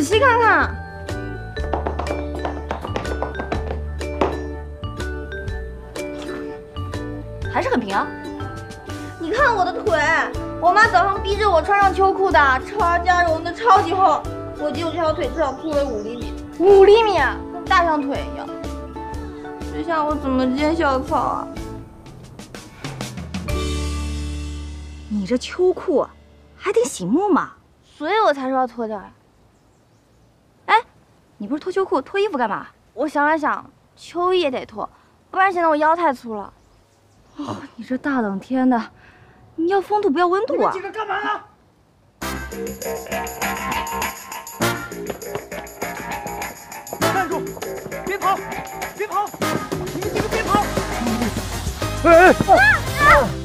仔细看看。还是很平啊！你看我的腿，我妈早上逼着我穿上秋裤的，超加绒的超级厚，我就这条腿至少粗了5厘米，5厘米，跟大象腿一样。这下我怎么接校操啊？你这秋裤还得洗木嘛，所以我才说要脱掉呀。哎，你不是脱秋裤脱衣服干嘛？我想了想，秋衣也得脱，不然显得我腰太粗了。 哦，你这大冷天的，你要风度不要温度啊！你们几个干嘛呢？站住！别跑！别跑！你们几个别跑！哎哎！啊啊